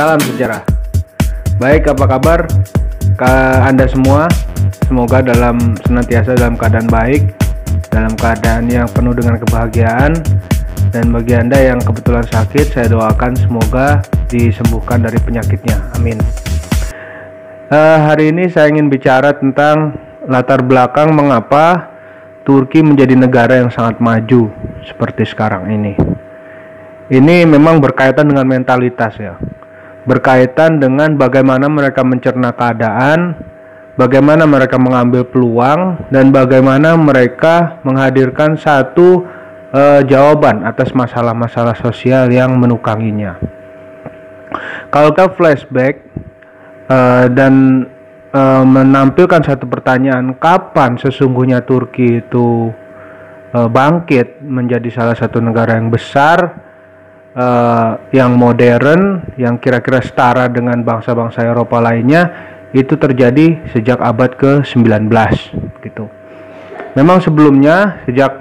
Salam sejarah. Baik, apa kabar Anda semua? Semoga senantiasa dalam keadaan baik, dalam keadaan yang penuh dengan kebahagiaan. Dan bagi Anda yang kebetulan sakit, saya doakan semoga disembuhkan dari penyakitnya. Amin. Hari ini saya ingin bicara tentang latar belakang mengapa Turki menjadi negara yang sangat maju seperti sekarang ini. Ini memang berkaitan dengan mentalitas, ya. Berkaitan dengan bagaimana mereka mencerna keadaan, bagaimana mereka mengambil peluang, dan bagaimana mereka menghadirkan satu jawaban atas masalah-masalah sosial yang menukanginya. Kalau kita flashback dan menampilkan satu pertanyaan, kapan sesungguhnya Turki itu bangkit menjadi salah satu negara yang besar, yang modern, yang kira-kira setara dengan bangsa-bangsa Eropa lainnya, itu terjadi sejak abad ke-19 gitu. Memang sebelumnya, sejak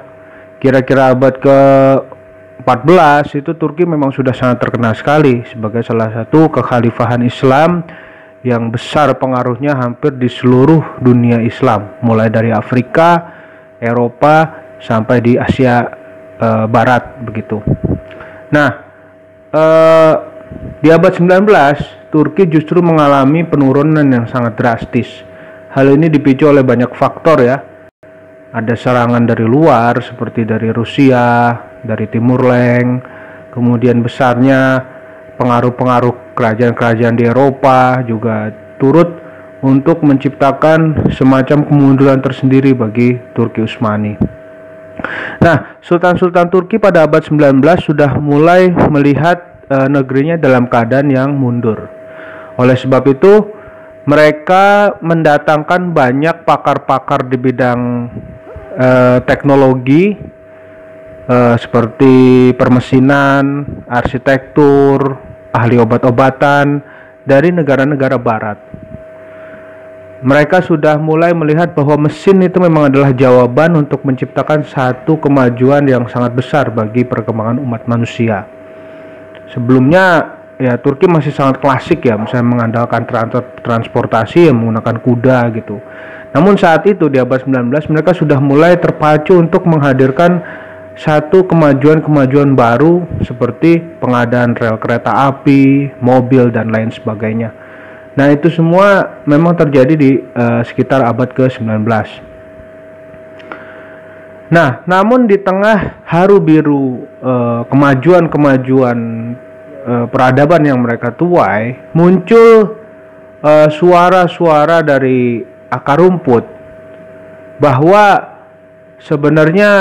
kira-kira abad ke-14 itu Turki memang sudah sangat terkenal sekali sebagai salah satu kekhalifahan Islam yang besar pengaruhnya hampir di seluruh dunia Islam, mulai dari Afrika, Eropa, sampai di Asia Barat begitu. Nah, di abad 19 Turki justru mengalami penurunan yang sangat drastis. Hal ini dipicu oleh banyak faktor, ya. Ada serangan dari luar seperti dari Rusia, dari Timur Leng, kemudian besarnya pengaruh-pengaruh kerajaan-kerajaan di Eropa juga turut untuk menciptakan semacam kemunduran tersendiri bagi Turki Utsmani. Nah, sultan-sultan Turki pada abad 19 sudah mulai melihat negerinya dalam keadaan yang mundur. Oleh sebab itu, mereka mendatangkan banyak pakar-pakar di bidang teknologi seperti permesinan, arsitektur, ahli obat-obatan dari negara-negara barat. Mereka sudah mulai melihat bahwa mesin itu memang adalah jawaban untuk menciptakan satu kemajuan yang sangat besar bagi perkembangan umat manusia. Sebelumnya, ya, Turki masih sangat klasik, ya, misalnya mengandalkan transportasi yang menggunakan kuda gitu. Namun saat itu di abad 19 mereka sudah mulai terpacu untuk menghadirkan satu kemajuan-kemajuan baru seperti pengadaan rel kereta api, mobil, dan lain sebagainya. Nah, itu semua memang terjadi di sekitar abad ke-19. Nah, namun di tengah haru biru kemajuan-kemajuan peradaban yang mereka tuai, muncul suara-suara dari akar rumput bahwa sebenarnya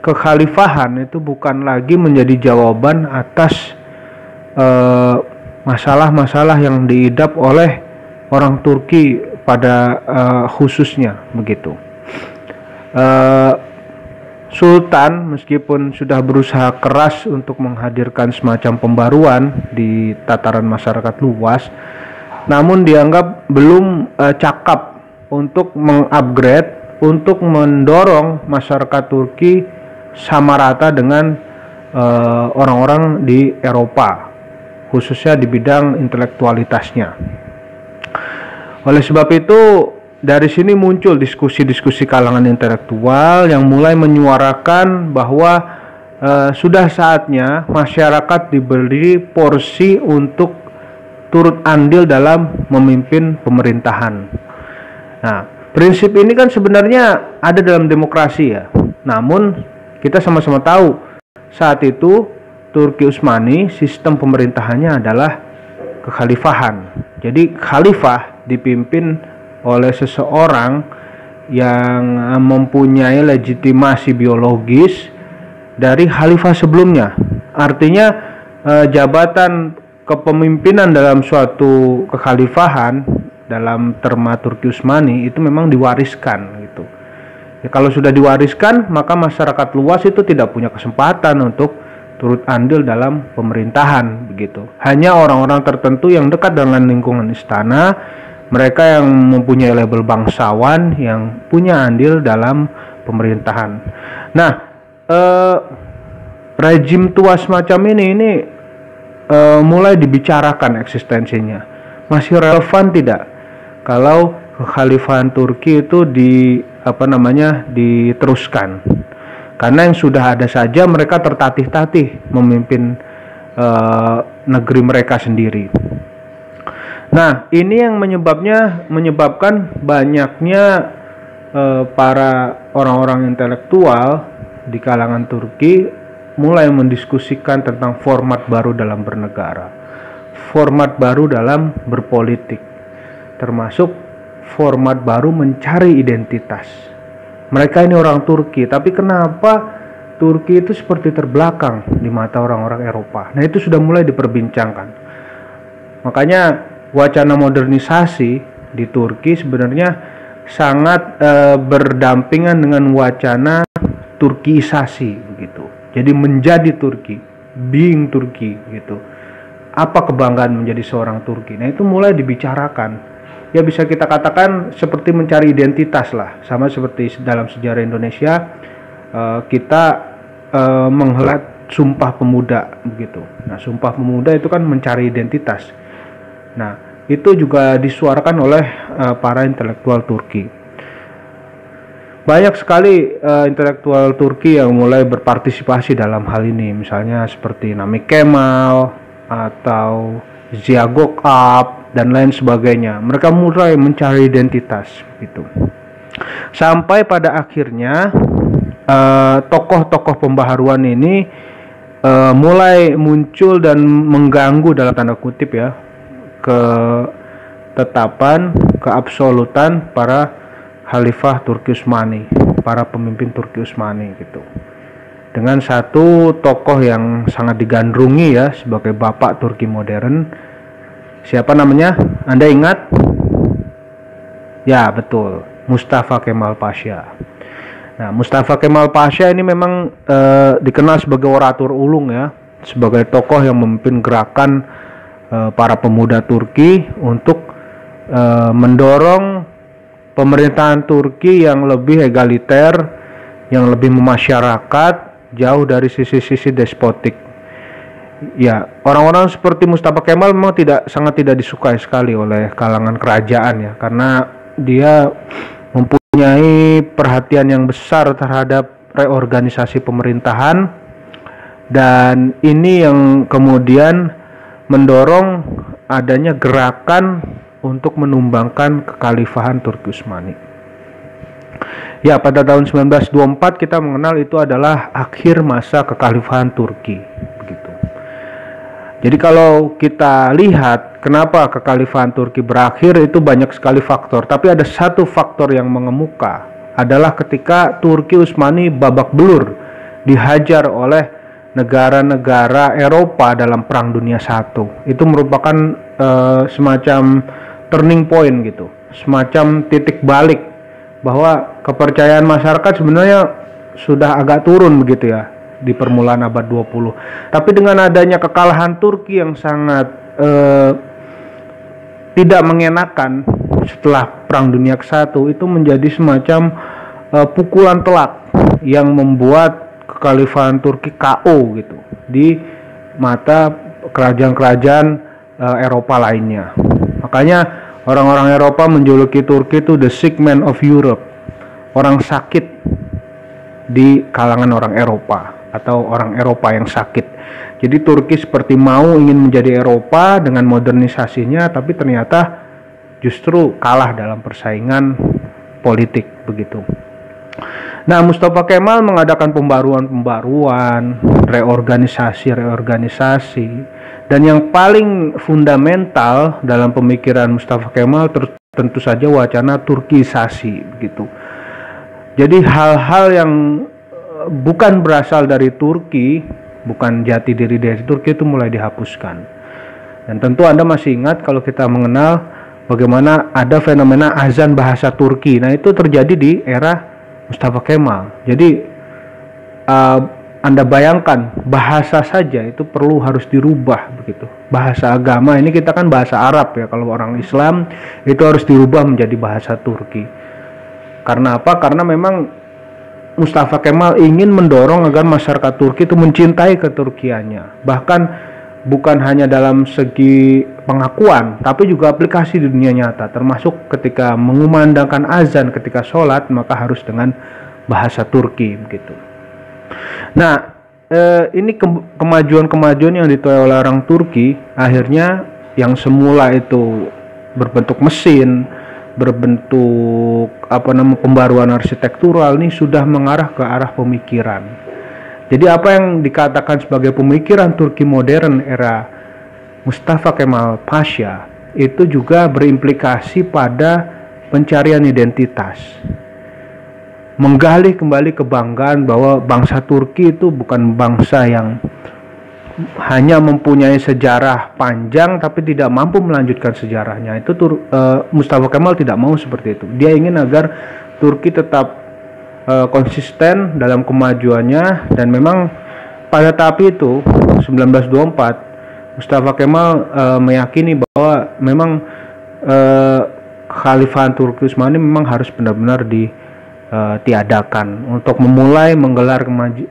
kekhalifahan itu bukan lagi menjadi jawaban atas masalah-masalah yang diidap oleh orang Turki pada khususnya begitu. Sultan meskipun sudah berusaha keras untuk menghadirkan semacam pembaruan di tataran masyarakat luas, namun dianggap belum cakap untuk mengupgrade, untuk mendorong masyarakat Turki sama rata dengan orang-orang di Eropa, khususnya di bidang intelektualitasnya. Oleh sebab itu, dari sini muncul diskusi-diskusi kalangan intelektual yang mulai menyuarakan bahwa sudah saatnya masyarakat diberi porsi untuk turut andil dalam memimpin pemerintahan. Nah, prinsip ini kan sebenarnya ada dalam demokrasi, ya. Namun kita sama-sama tahu saat itu Turki Utsmani sistem pemerintahannya adalah kekhalifahan. Jadi khalifah dipimpin oleh seseorang yang mempunyai legitimasi biologis dari khalifah sebelumnya. Artinya jabatan kepemimpinan dalam suatu kekhalifahan dalam terma Turki Utsmani itu memang diwariskan gitu. Ya, kalau sudah diwariskan, maka masyarakat luas itu tidak punya kesempatan untuk turut andil dalam pemerintahan begitu. Hanya orang-orang tertentu yang dekat dengan lingkungan istana, mereka yang mempunyai label bangsawan yang punya andil dalam pemerintahan. Nah, rejim tua semacam ini mulai dibicarakan eksistensinya. Masih relevan tidak kalau kekhalifahan Turki itu diteruskan? Karena yang sudah ada saja mereka tertatih-tatih memimpin negeri mereka sendiri. Nah, ini yang menyebabkan banyaknya para orang-orang intelektual di kalangan Turki mulai mendiskusikan tentang format baru dalam bernegara, format baru dalam berpolitik, termasuk format baru mencari identitas. Mereka ini orang Turki, tapi kenapa Turki itu seperti terbelakang di mata orang-orang Eropa? Nah, itu sudah mulai diperbincangkan. Makanya wacana modernisasi di Turki sebenarnya sangat berdampingan dengan wacana Turkiisasi begitu. Jadi menjadi Turki, being Turki gitu. Apa kebanggaan menjadi seorang Turki? Nah, itu mulai dibicarakan. Ya, bisa kita katakan seperti mencari identitas lah, sama seperti dalam sejarah Indonesia kita menghelat Sumpah Pemuda begitu. Nah, Sumpah Pemuda itu kan mencari identitas. Nah, itu juga disuarakan oleh para intelektual Turki. Banyak sekali intelektual Turki yang mulai berpartisipasi dalam hal ini, misalnya seperti Namik Kemal atau Ziya Gökalp dan lain sebagainya. Mereka mulai mencari identitas gitu. Sampai pada akhirnya tokoh-tokoh pembaharuan ini mulai muncul dan mengganggu dalam tanda kutip ya ketetapan, keabsolutan para khalifah Turki Utsmani, para pemimpin Turki Utsmani gitu. Dengan satu tokoh yang sangat digandrungi ya sebagai bapak Turki modern. Siapa namanya? Anda ingat? Ya, betul. Mustafa Kemal Pasha. Nah, Mustafa Kemal Pasha ini memang dikenal sebagai orator ulung ya, sebagai tokoh yang memimpin gerakan para pemuda Turki untuk mendorong pemerintahan Turki yang lebih egaliter, yang lebih memasyarakat, jauh dari sisi-sisi despotik. Ya, orang-orang seperti Mustafa Kemal memang sangat tidak disukai sekali oleh kalangan kerajaan ya, karena dia mempunyai perhatian yang besar terhadap reorganisasi pemerintahan, dan ini yang kemudian mendorong adanya gerakan untuk menumbangkan kekhalifahan Turki Utsmani. Ya, pada tahun 1924 kita mengenal itu adalah akhir masa kekhalifahan Turki begitu. Jadi kalau kita lihat kenapa kekhalifahan Turki berakhir, itu banyak sekali faktor, tapi ada satu faktor yang mengemuka adalah ketika Turki Utsmani babak belur, dihajar oleh negara-negara Eropa dalam Perang Dunia I. Itu merupakan semacam turning point gitu, semacam titik balik bahwa kepercayaan masyarakat sebenarnya sudah agak turun begitu ya di permulaan abad 20. Tapi dengan adanya kekalahan Turki yang sangat tidak mengenakan setelah Perang Dunia ke-1, itu menjadi semacam pukulan telak yang membuat kekhalifahan Turki KO gitu di mata kerajaan-kerajaan Eropa lainnya. Makanya orang-orang Eropa menjuluki Turki itu the sick man of Europe, orang sakit di kalangan orang Eropa atau orang Eropa yang sakit. Jadi Turki seperti mau ingin menjadi Eropa dengan modernisasinya, tapi ternyata justru kalah dalam persaingan politik begitu. Nah, Mustafa Kemal mengadakan pembaruan-pembaruan, reorganisasi-reorganisasi, dan yang paling fundamental dalam pemikiran Mustafa Kemal tentu saja wacana Turkisasi gitu. Jadi hal-hal yang bukan berasal dari Turki, bukan jati diri dari Turki, itu mulai dihapuskan. Dan tentu Anda masih ingat kalau kita mengenal bagaimana ada fenomena azan bahasa Turki. Nah, itu terjadi di era Mustafa Kemal. Jadi Anda bayangkan, bahasa saja itu perlu harus dirubah begitu. Bahasa agama ini, kita kan bahasa Arab ya, kalau orang Islam itu harus dirubah menjadi bahasa Turki. Karena apa? Karena memang Mustafa Kemal ingin mendorong agar masyarakat Turki itu mencintai keturkiannya. Bahkan bukan hanya dalam segi pengakuan, tapi juga aplikasi di dunia nyata, termasuk ketika mengumandangkan azan ketika sholat, maka harus dengan bahasa Turki begitu. Nah, ini kemajuan-kemajuan yang dituai oleh orang Turki, akhirnya yang semula itu berbentuk mesin, berbentuk pembaruan arsitektural ini sudah mengarah ke arah pemikiran. Jadi apa yang dikatakan sebagai pemikiran Turki modern era Mustafa Kemal Pasha itu juga berimplikasi pada pencarian identitas. Menggali kembali kebanggaan bahwa bangsa Turki itu bukan bangsa yang hanya mempunyai sejarah panjang tapi tidak mampu melanjutkan sejarahnya. Itu Mustafa Kemal tidak mau seperti itu. Dia ingin agar Turki tetap konsisten dalam kemajuannya, dan memang pada tahap itu 1924 Mustafa Kemal meyakini bahwa memang Khalifahan Turki Utsmani memang harus benar-benar ditiadakan untuk memulai menggelar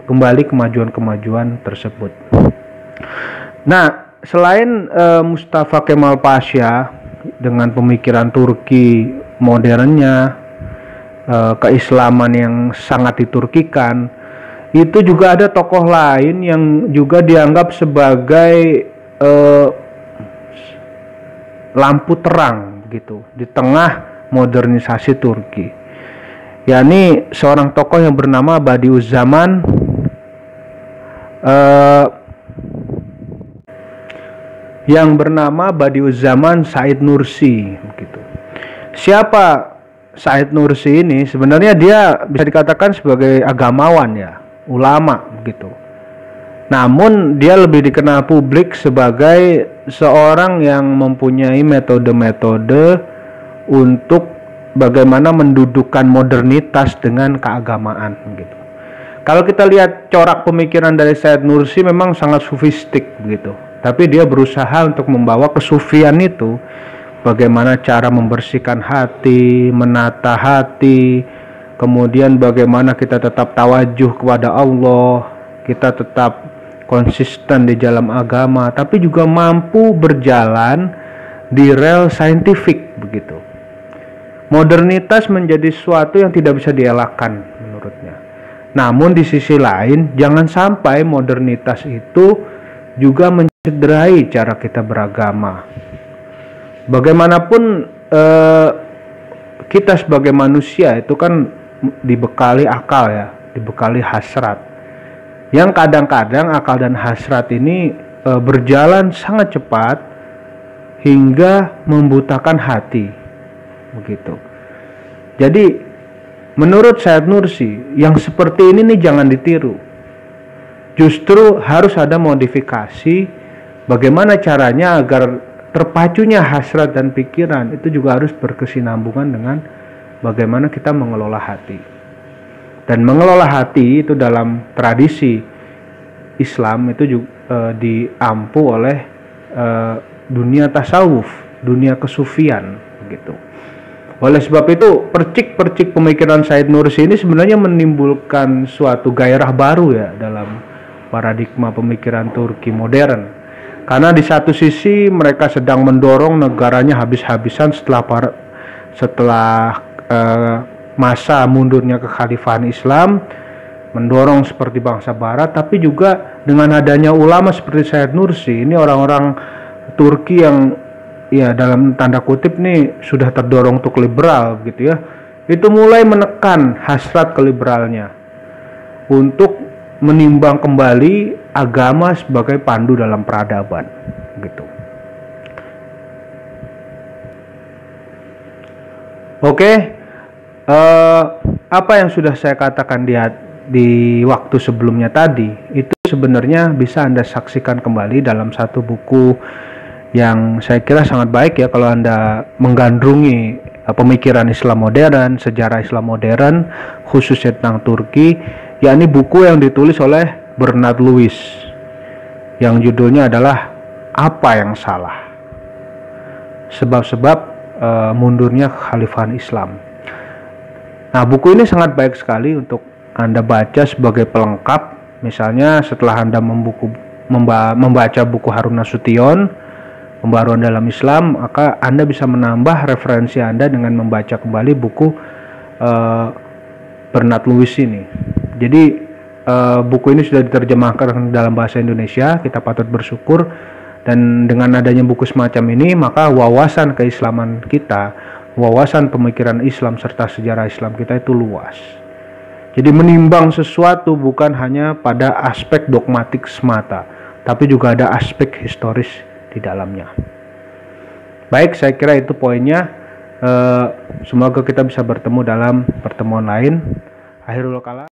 kembali kemajuan-kemajuan tersebut. Nah, selain Mustafa Kemal Pasha dengan pemikiran Turki modernnya, keislaman yang sangat diturkikan, itu juga ada tokoh lain yang juga dianggap sebagai lampu terang gitu di tengah modernisasi Turki, yakni seorang tokoh yang bernama Badiuzzaman Said Nursi gitu. Siapa Said Nursi ini? Sebenarnya dia bisa dikatakan sebagai agamawan ya, ulama begitu. Namun dia lebih dikenal publik sebagai seorang yang mempunyai metode-metode untuk bagaimana mendudukkan modernitas dengan keagamaan gitu. Kalau kita lihat corak pemikiran dari Said Nursi memang sangat sufistik begitu. Tapi dia berusaha untuk membawa kesufian itu. Bagaimana cara membersihkan hati, menata hati, kemudian bagaimana kita tetap tawajuh kepada Allah, kita tetap konsisten di dalam agama, tapi juga mampu berjalan di rel saintifik begitu. Modernitas menjadi sesuatu yang tidak bisa dielakkan menurutnya. Namun di sisi lain, jangan sampai modernitas itu juga mencederai cara kita beragama. Bagaimanapun kita sebagai manusia itu kan dibekali akal ya, dibekali hasrat. Yang kadang-kadang akal dan hasrat ini berjalan sangat cepat hingga membutakan hati, begitu. Jadi menurut Said Nursi, yang seperti ini nih jangan ditiru. Justru harus ada modifikasi. Bagaimana caranya agar terpacunya hasrat dan pikiran itu juga harus berkesinambungan dengan bagaimana kita mengelola hati. Dan mengelola hati itu dalam tradisi Islam itu juga diampu oleh dunia tasawuf, dunia kesufian begitu. Oleh sebab itu percik-percik pemikiran Said Nursi ini sebenarnya menimbulkan suatu gairah baru ya dalam paradigma pemikiran Turki modern. Karena di satu sisi mereka sedang mendorong negaranya habis-habisan setelah masa mundurnya kekhalifahan Islam, mendorong seperti bangsa Barat, tapi juga dengan adanya ulama seperti Said Nursi ini, orang-orang Turki yang ya dalam tanda kutip nih sudah terdorong untuk liberal gitu ya, itu mulai menekan hasrat keliberalnya untuk menimbang kembali agama sebagai pandu dalam peradaban gitu. Oke, apa yang sudah saya katakan di waktu sebelumnya tadi itu sebenarnya bisa Anda saksikan kembali dalam satu buku yang saya kira sangat baik ya kalau Anda menggandrungi pemikiran Islam modern, sejarah Islam modern khususnya tentang Turki, yakni buku yang ditulis oleh Bernard Lewis yang judulnya adalah Apa yang Salah? Sebab-sebab mundurnya kekhalifahan Islam. Nah, buku ini sangat baik sekali untuk Anda baca sebagai pelengkap, misalnya setelah Anda membaca buku Harun Nasution, Pembaruan dalam Islam, maka Anda bisa menambah referensi Anda dengan membaca kembali buku Bernard Lewis ini. Jadi buku ini sudah diterjemahkan dalam bahasa Indonesia, kita patut bersyukur, dan dengan adanya buku semacam ini maka wawasan keislaman kita, wawasan pemikiran Islam serta sejarah Islam kita itu luas. Jadi menimbang sesuatu bukan hanya pada aspek dogmatik semata, tapi juga ada aspek historis di dalamnya. Baik, saya kira itu poinnya. Semoga kita bisa bertemu dalam pertemuan lain. Akhirul kalam.